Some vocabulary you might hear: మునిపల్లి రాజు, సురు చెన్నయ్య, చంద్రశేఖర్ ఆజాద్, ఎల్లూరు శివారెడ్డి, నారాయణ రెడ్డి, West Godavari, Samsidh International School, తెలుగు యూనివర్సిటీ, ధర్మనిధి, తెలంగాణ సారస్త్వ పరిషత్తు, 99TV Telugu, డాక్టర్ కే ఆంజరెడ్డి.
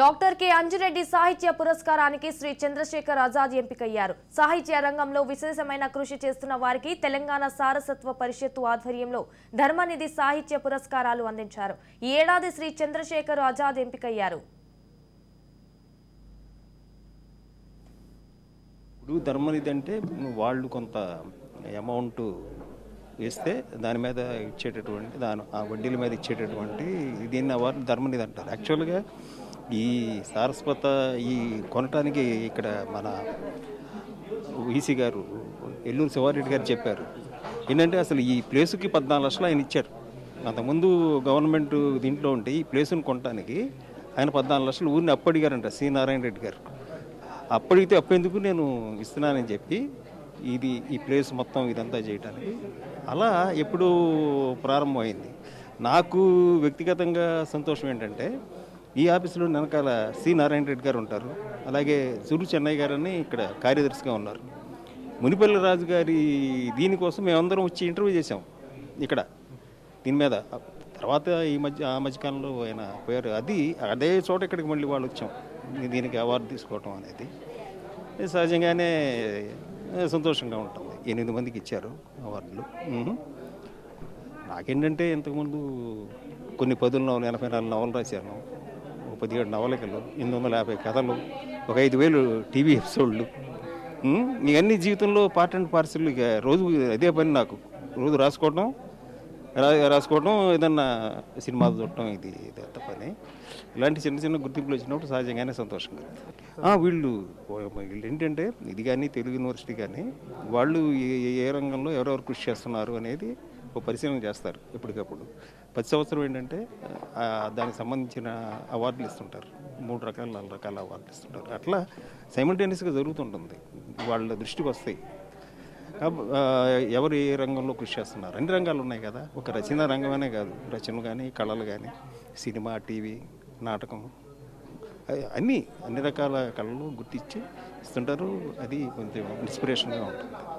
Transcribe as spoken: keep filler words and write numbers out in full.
డాక్టర్ కే ఆంజరెడ్డి సాహిత్య పురస్కారానికి శ్రీ చంద్రశేఖర్ ఆజాద్ ఎంపికయ్యారు. సాహిత్య రంగంలో విశేషమైన కృషి చేస్తున్న వారికి తెలంగాణ సారస్త్వ పరిషత్తు ఆధ్వర్యంలో ధర్మనిధి సాహిత్య పురస్కారాలు అందించారు. ఈ ఏడాది శ్రీ చంద్రశేఖర్ ఆజాద్ ఎంపికయ్యారు. ఇప్పుడు ధర్మనిధి అంటే వాళ్ళు కొంత అమౌంట్ ఇస్తే దాని మీద ఇచ్చేటటువంటి దాని ఆ వడ్డీల మీద ఇచ్చేటటువంటి దీన్ని వారు ధర్మనిధి అంటారు. యాక్చువల్గా ఈ సారస్వత ఈ కొనటానికి ఇక్కడ మన ఈసీ గారు ఎల్లూరు శివారెడ్డి గారు చెప్పారు ఏంటంటే అసలు ఈ ప్లేసుకి పద్నాలుగు లక్షలు ఆయన ఇచ్చారు. అంతకుముందు గవర్నమెంట్ దీంట్లో ఉంటే ఈ ప్లేసుని కొనటానికి ఆయన పద్నాలుగు లక్షలు ఊరిని అప్పు అడిగారంట సి నారాయణ రెడ్డి గారు. అప్పడిగితే అప్పేందుకు నేను ఇస్తున్నానని చెప్పి ఇది ఈ ప్లేస్ మొత్తం ఇదంతా చేయటానికి అలా ఎప్పుడు ప్రారంభమైంది. నాకు వ్యక్తిగతంగా సంతోషం ఏంటంటే ఈ ఆఫీసులో వెనకాల సి నారాయణ రెడ్డి గారు ఉంటారు, అలాగే సురు చెన్నయ్య గారని ఇక్కడ కార్యదర్శిగా ఉన్నారు. మునిపల్లి రాజు గారి దీనికోసం మేమందరం వచ్చి ఇంటర్వ్యూ చేసాం ఇక్కడ దీని మీద. తర్వాత ఈ మధ్య ఆ మధ్యకాలంలో ఆయన పోయారు. అది అదే చోట ఇక్కడికి మళ్ళీ వాళ్ళు వచ్చాం దీనికి అవార్డు తీసుకోవటం అనేది సహజంగానే సంతోషంగా ఉంటుంది. ఎనిమిది మందికి ఇచ్చారు అవార్డులు. నాకేంటంటే ఇంతకుముందు కొన్ని పదుల నవలు ఎనభై నాలుగు నవలు రాశాను, పదిహేడు నవలికలు, ఎనిమిది వందల యాభై కథలు, ఒక ఐదు వేలు టీవీ ఎపిసోడ్లు, ఇవన్నీ జీవితంలో పార్ట్ అండ్ పార్సల్. ఇక రోజు అదే పని నాకు, రోజు రాసుకోవటం రాసుకోవడం ఏదన్నా సినిమా చూడటం, ఇది అంత పని. ఇలాంటి చిన్న చిన్న గుర్తింపులు వచ్చినప్పుడు సహజంగానే సంతోషంగా వీళ్ళు వీళ్ళు ఏంటంటే ఇది కానీ తెలుగు యూనివర్సిటీ కానీ వాళ్ళు ఏ రంగంలో ఎవరెవరు కృషి చేస్తున్నారు అనేది ఒక పరిశీలన చేస్తారు ఎప్పటికప్పుడు. ప్రతి సంవత్సరం ఏంటంటే దానికి సంబంధించిన అవార్డులు ఇస్తుంటారు, మూడు రకాల నాలుగు రకాల అవార్డులు ఇస్తుంటారు. అట్లా సైమల్టేనియస్గా జరుగుతుంటుంది, వాళ్ళ దృష్టికి వస్తాయి ఎవరు ఏ రంగంలో కృషి చేస్తున్నారు. అన్ని రంగాలు ఉన్నాయి కదా, ఒక రచన రంగమనే కాదు, రచనలు కానీ కళలు కానీ సినిమా టీవీ నాటకం అన్నీ అన్ని రకాల కళలు గుర్తించి ఇస్తుంటారు. అది కొంచెం ఇన్స్పిరేషన్గా ఉంటుంది.